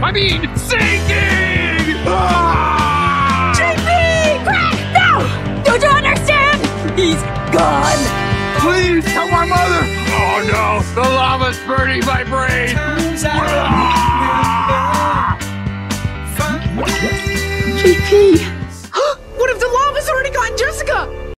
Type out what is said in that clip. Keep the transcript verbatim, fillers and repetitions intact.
I mean, sinking! Ah! J P! Crack! No! Don't you understand? He's gone! Please, tell my mother! Oh no, the lava's burning my brain!